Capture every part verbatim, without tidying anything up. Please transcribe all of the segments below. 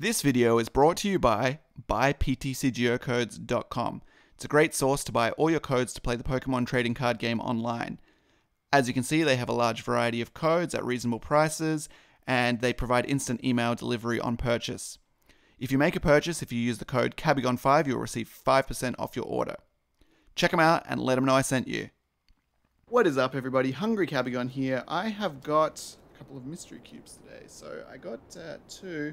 This video is brought to you by buy p t c go codes dot com. It's a great source to buy all your codes to play the Pokemon trading card game online. As you can see, they have a large variety of codes at reasonable prices, and they provide instant email delivery on purchase. If you make a purchase, if you use the code kabigon five, you'll receive five percent off your order. Check them out and let them know I sent you. What is up, everybody? Hungry Kabigon here. I have got a couple of mystery cubes today. So I got uh, two,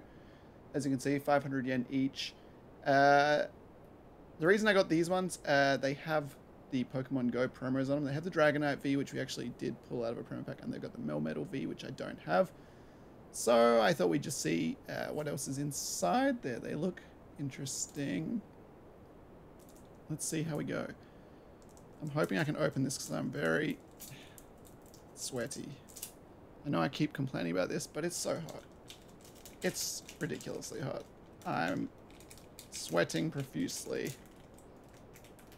as you can see, five hundred yen each. Uh, the reason I got these ones, uh, they have the Pokemon Go promos on them. They have the Dragonite V, which we actually did pull out of a promo pack, and they've got the Melmetal V, which I don't have. So I thought we'd just see uh, what else is inside there. They look interesting. Let's see how we go. I'm hoping I can open this because I'm very sweaty. I know I keep complaining about this, but it's so hot. It's ridiculously hot. I'm sweating profusely.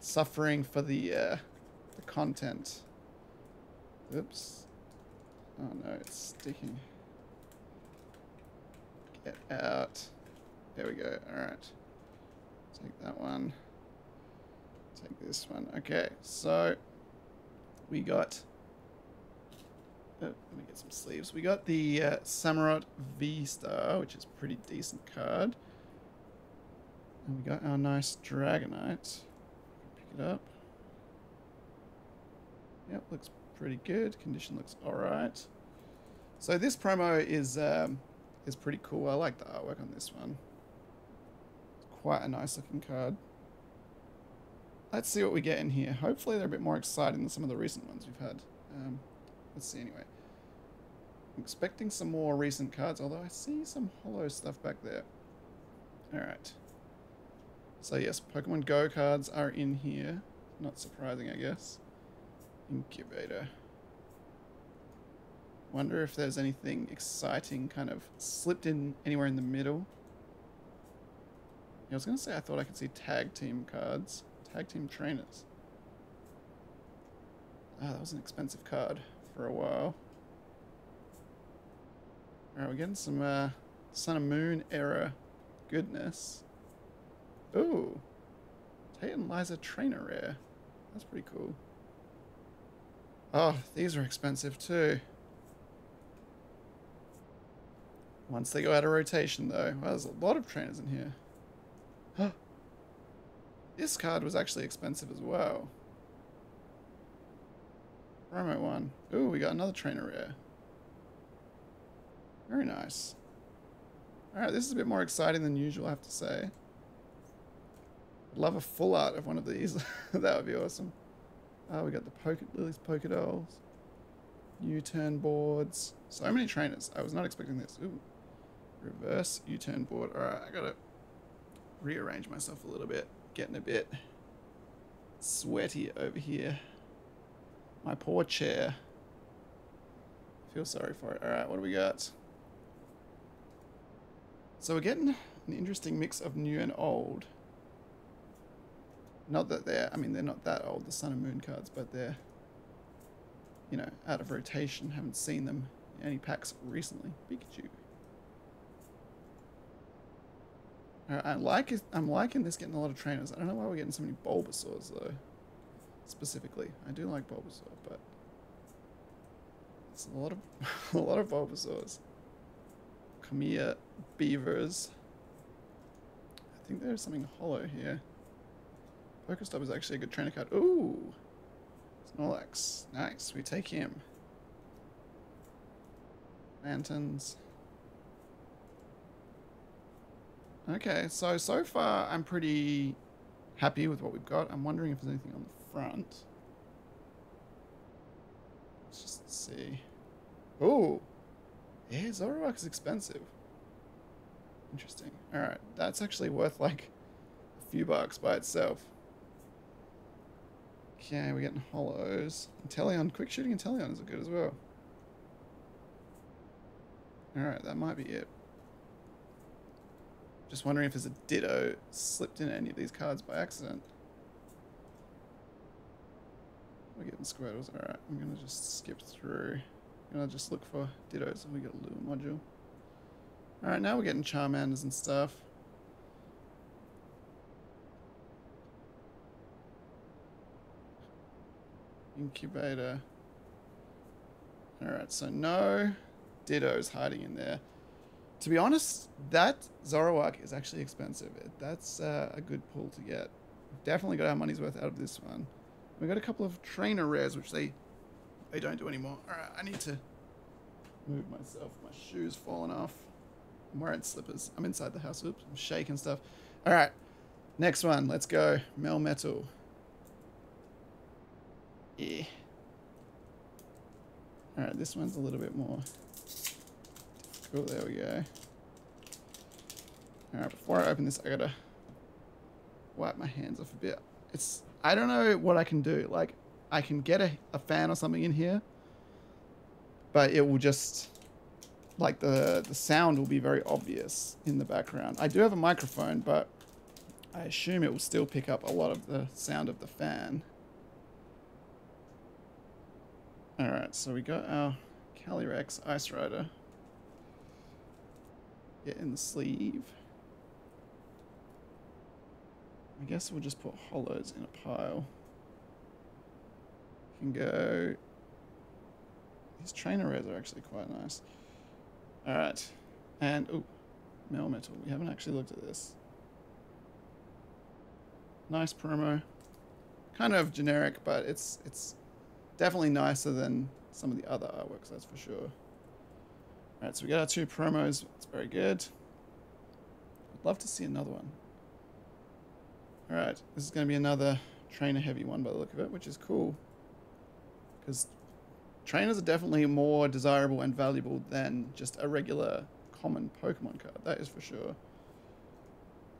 Suffering for the, uh, the content. Oops. Oh no, it's sticking. Get out. There we go. Alright. Take that one. Take this one. Okay, so we got... Oh, let me get some sleeves. We got the uh, Samurott V-Star, which is a pretty decent card. And we got our nice Dragonite. It up. Yep, looks pretty good. Condition looks all right. So this promo is um, is pretty cool. I like the artwork on this one. It's quite a nice looking card. Let's see what we get in here. Hopefully they're a bit more exciting than some of the recent ones we've had. Um, let's see anyway. I'm expecting some more recent cards, although I see some holo stuff back there. All right. So yes, Pokemon Go cards are in here. Not surprising, I guess. Incubator. Wonder if there's anything exciting kind of slipped in anywhere in the middle. Yeah, I was going to say I thought I could see tag team cards. Tag team trainers. Ah, oh, that was an expensive card for a while. Alright, we're getting some uh, Sun and Moon era goodness. Ooh, Tate and Liza Trainer Rare. That's pretty cool. Oh, these are expensive too. Once they go out of rotation though. Well, there's a lot of trainers in here. Huh. This card was actually expensive as well. Promo one. Ooh, we got another Trainer Rare. Very nice. Alright, this is a bit more exciting than usual, I have to say. Love a full art of one of these. That would be awesome. Oh, we got the Poke Lily's Poke Dolls. U-turn boards. So many trainers. I was not expecting this. Ooh. Reverse U-turn board. Alright, I gotta rearrange myself a little bit. Getting a bit sweaty over here. My poor chair. I feel sorry for it. Alright, what do we got? So we're getting an interesting mix of new and old. Not that they're, I mean, they're not that old, the Sun and Moon cards, but they're, you know, out of rotation. Haven't seen them in any packs recently. Pikachu. Alright, I like it. I'm liking this, getting a lot of trainers. I don't know why we're getting so many Bulbasaurs, though. Specifically. I do like Bulbasaur, but it's a lot of, a lot of Bulbasaurs. Kamiya Beavers. I think there's something hollow here. Pokestop is actually a good trainer card. Ooh! Snorlax. Nice. We take him. Lanterns. Okay, so, so far I'm pretty happy with what we've got. I'm wondering if there's anything on the front. Let's just see. Ooh! Yeah, Zoroark is expensive. Interesting. Alright, that's actually worth like a few bucks by itself. Okay, we're getting hollows. Inteleon, quick shooting Inteleon is good as well. Alright, that might be it. Just wondering if there's a Ditto slipped in any of these cards by accident. We're getting Squirtles. Alright, I'm going to just skip through. I'm going to just look for Dittos. We got a little module. Alright, now we're getting Charmanders and stuff. Incubator. Alright, so no Ditto's hiding in there. To be honest, that Zoroark is actually expensive. That's uh, a good pull to get. Definitely got our money's worth out of this one. We got a couple of trainer rares, which they they don't do anymore. Alright, I need to move myself. My shoe's fallen off. I'm wearing slippers. I'm inside the house. Oops, I'm shaking stuff. Alright, next one. Let's go. Melmetal. Yeah. Alright, this one's a little bit more. Cool, there we go. Alright, before I open this, I gotta wipe my hands off a bit. It's, I don't know what I can do. Like, I can get a, a fan or something in here, but it will just, like, the, the sound will be very obvious in the background. I do have a microphone, but I assume it will still pick up a lot of the sound of the fan. Alright, so we got our Calyrex Ice Rider. Get in the sleeve. I guess we'll just put hollows in a pile. You can go. These trainer rares are actually quite nice. Alright. And, oh, Melmetal. We haven't actually looked at this. Nice promo. Kind of generic, but it's it's definitely nicer than some of the other artworks, that's for sure. Alright, so we got our two promos. It's very good. I'd love to see another one. Alright, this is going to be another trainer-heavy one by the look of it, which is cool. Because trainers are definitely more desirable and valuable than just a regular common Pokemon card, that is for sure.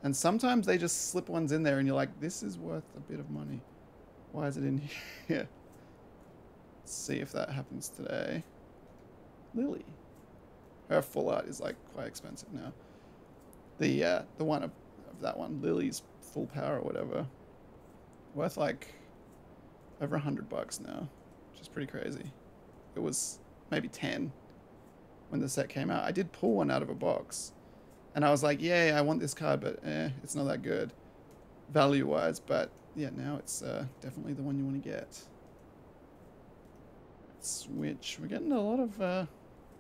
And sometimes they just slip ones in there and you're like, this is worth a bit of money. Why is it in here? Let's see if that happens today. Lily. Her full art is like quite expensive now. The uh, the one of, of that one, Lily's full power or whatever, worth like over a hundred bucks now, which is pretty crazy. It was maybe ten when the set came out. I did pull one out of a box, and I was like, "Yeah, I want this card, but eh, it's not that good value-wise." But yeah, now it's uh, definitely the one you want to get. Switch. We're getting a lot of. Uh,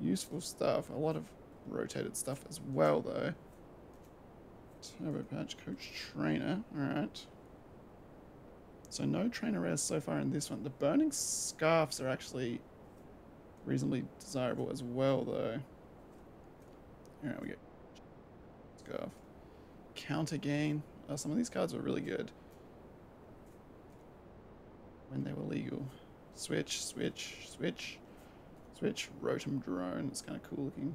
Useful stuff. A lot of rotated stuff as well, though. Turbo Patch, Coach Trainer. Alright. So no trainer rares so far in this one. The Burning Scarfs are actually reasonably desirable as well, though. Alright, we get Scarf. Counter Gain. Oh, some of these cards were really good when they were legal. Switch, switch, switch. Switch, Rotom Drone, it's kind of cool looking.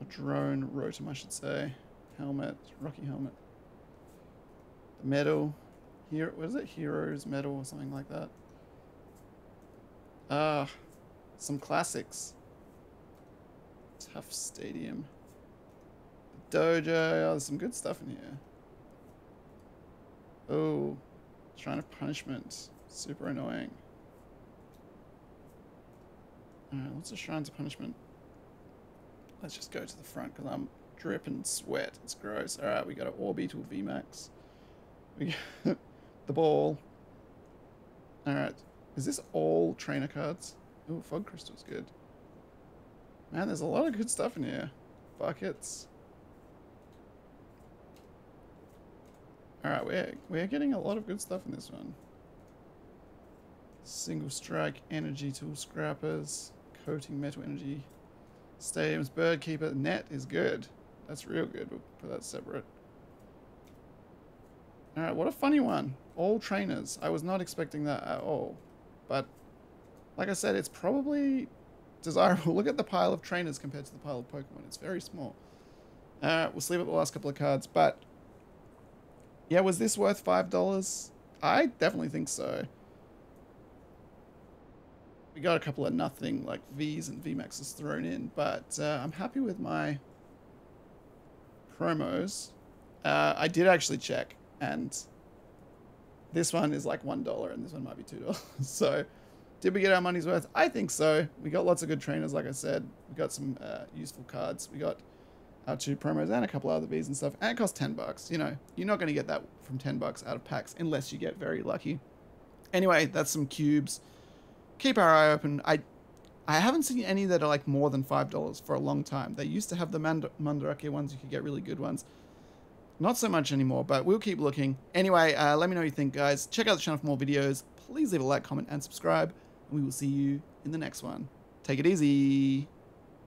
A drone, Rotom I should say. Helmet, Rocky Helmet. The medal, here, what is it? Heroes Medal or something like that. Ah, some classics. Tough Stadium. The dojo, oh, there's some good stuff in here. Oh, Shrine of Punishment, super annoying. Alright, lots of Shrines of Punishment. Let's just go to the front because I'm dripping sweat. It's gross. Alright, we got an Orbeetle V max. We got the ball. Alright, is this all trainer cards? Ooh, Fog Crystal's good. Man, there's a lot of good stuff in here. Buckets. Alright, we're, we're getting a lot of good stuff in this one. Single Strike, Energy Tool Scrappers. Coating Metal Energy. Stadiums, Bird Keeper. Net is good. That's real good. We'll put that separate. Alright, what a funny one. All trainers. I was not expecting that at all. But, like I said, it's probably desirable. Look at the pile of trainers compared to the pile of Pokemon. It's very small. Alright, we'll sleep at the last couple of cards. But, yeah, was this worth five dollars? I definitely think so. We got a couple of nothing, like V's and V maxes thrown in, but uh, I'm happy with my promos. Uh, I did actually check, and this one is like one dollar, and this one might be two dollars. So Did we get our money's worth? I think so. We got lots of good trainers, like I said. We got some uh, useful cards. We got our two promos and a couple other bees and stuff. And it cost ten bucks. You know, you're not going to get that from ten bucks out of packs unless you get very lucky. Anyway, that's some cubes. Keep our eye open. I I haven't seen any that are like more than five dollars for a long time. They used to have the Mand Mandarake ones. You could get really good ones. Not so much anymore, but we'll keep looking. Anyway, uh, let me know what you think, guys. Check out the channel for more videos. Please leave a like, comment, and subscribe. And we will see you in the next one. Take it easy.